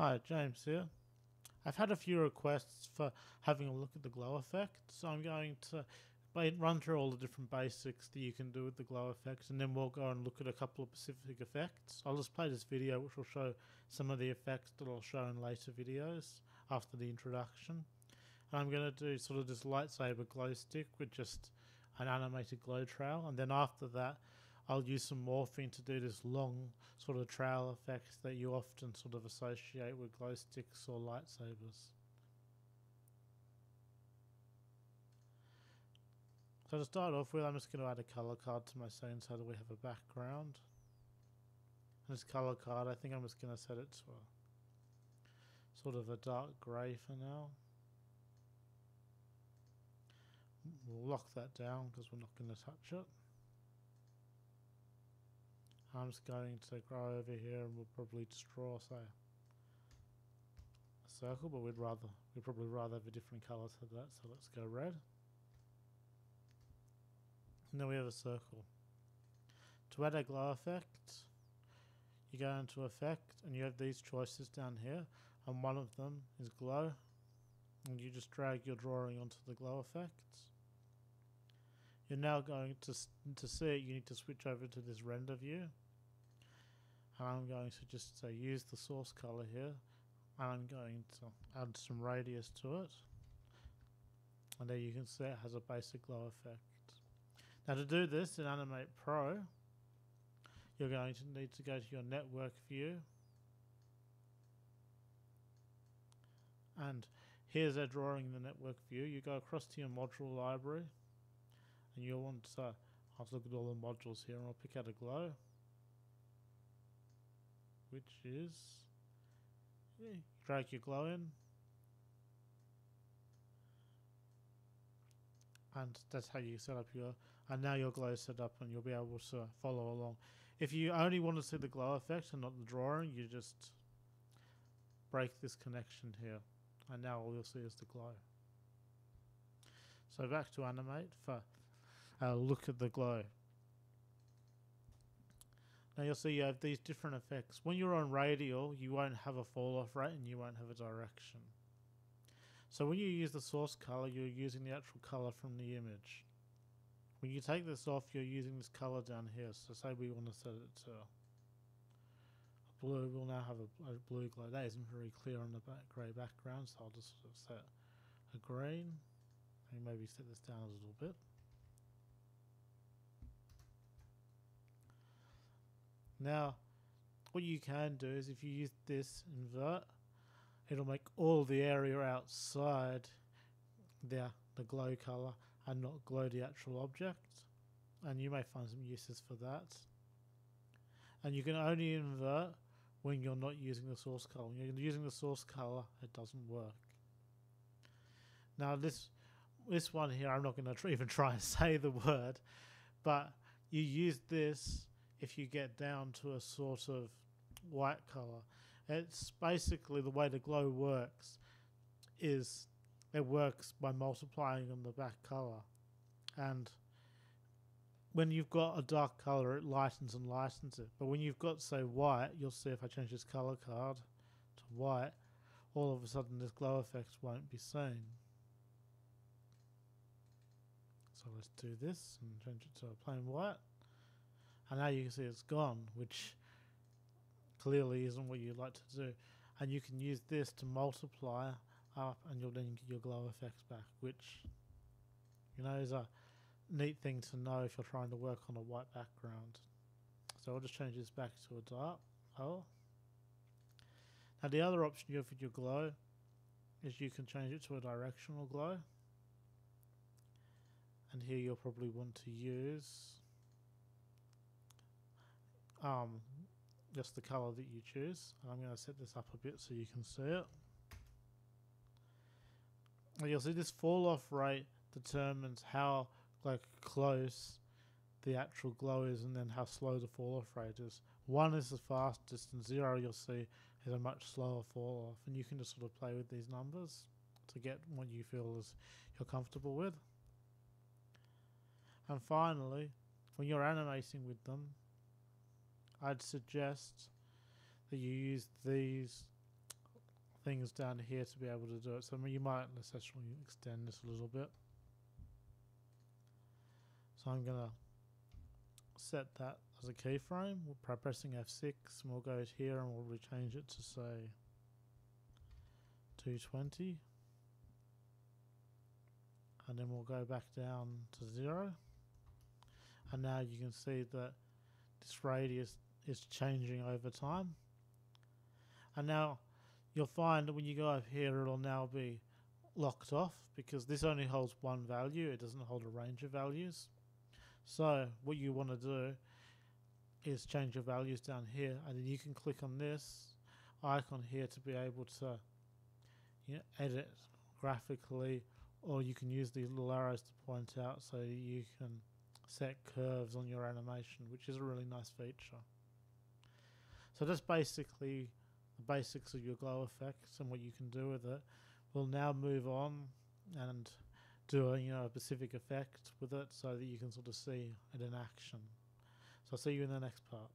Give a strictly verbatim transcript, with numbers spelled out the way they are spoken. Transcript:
Hi, James here. I've had a few requests for having a look at the glow effect, so I'm going to run through all the different basics that you can do with the glow effects, and then we'll go and look at a couple of specific effects. I'll just play this video, which will show some of the effects that I'll show in later videos after the introduction. And I'm going to do sort of this lightsaber glow stick with just an animated glow trail, and then after that I'll use some morphing to do this long sort of trail effect that you often sort of associate with glow sticks or lightsabers. So to start off with, I'm just going to add a colour card to my scene so that we have a background. And this colour card, I think I'm just going to set it to a sort of a dark grey for now. We'll lock that down because we're not going to touch it. I'm just going to go over here and we'll probably just draw, say, a circle, but we'd rather, we'd probably rather have a different colour to that, so let's go red. And then we have a circle. To add a glow effect, you go into effect and you have these choices down here, and one of them is glow, and you just drag your drawing onto the glow effect. You're now going to, to see it, you need to switch over to this render view. And I'm going to just say use the source color here, and I'm going to add some radius to it. And there you can see it has a basic glow effect. Now to do this in Animate Pro, you're going to need to go to your network view. And here's our drawing in the network view. You go across to your module library. And you'll want to have a look at all the modules here, and I'll pick out a glow, which is, yeah, drag your glow in, and that's how you set up your, and now your glow is set up and you'll be able to follow along. If you only want to see the glow effect and not the drawing, you just break this connection here, and now all you'll see is the glow. So back to Animate for Uh, look at the glow. Now you'll see you have these different effects. When you're on radial, you won't have a fall off rate and you won't have a direction. So when you use the source color, you're using the actual color from the image. When you take this off, you're using this color down here. So say we want to set it to a blue, we'll now have a, a blue glow. That isn't very clear on the back, grey background, so I'll just sort of set a green, and maybe set this down a little bit. Now, what you can do is if you use this invert, it'll make all the area outside the, the glow color and not glow the actual object. And you may find some uses for that. And you can only invert when you're not using the source color. When you're using the source color, it doesn't work. Now, this, this one here, I'm not going to even try and say the word, but you use this if you get down to a sort of white color. It's basically the way the glow works is it works by multiplying on the back color. And when you've got a dark color, it lightens and lightens it. But when you've got, say, white, you'll see if I change this color card to white, all of a sudden this glow effect won't be seen. So let's do this and change it to a plain white. And now you can see it's gone, which clearly isn't what you'd like to do. And you can use this to multiply up, and you'll then get your glow effects back, which, you know, is a neat thing to know if you're trying to work on a white background. So I'll just change this back to a dark color. Now the other option you have with your glow is you can change it to a directional glow. And here you'll probably want to use Um, just the colour that you choose. I'm going to set this up a bit so you can see it. And you'll see this fall off rate determines how like close the actual glow is, and then how slow the fall off rate is. One is the fastest, and zero you'll see is a much slower fall off. And you can just sort of play with these numbers to get what you feel is you're comfortable with. And finally, when you're animating with them, I'd suggest that you use these things down here to be able to do it. So I mean, you might necessarily extend this a little bit. So I'm going to set that as a keyframe. We're we'll pressing F six, and we'll go here and we'll rechange it to say two twenty. And then we'll go back down to zero. And now you can see that this radius is changing over time. And now you'll find that when you go up here, it'll now be locked off because this only holds one value. It doesn't hold a range of values. So what you want to do is change your values down here, and then you can click on this icon here to be able to, you know, edit graphically, or you can use these little arrows to point out so you can set curves on your animation, which is a really nice feature. So that's basically the basics of your glow effects and what you can do with it. We'll now move on and do a, you know, a specific effect with it so that you can sort of see it in action. So I'll see you in the next part.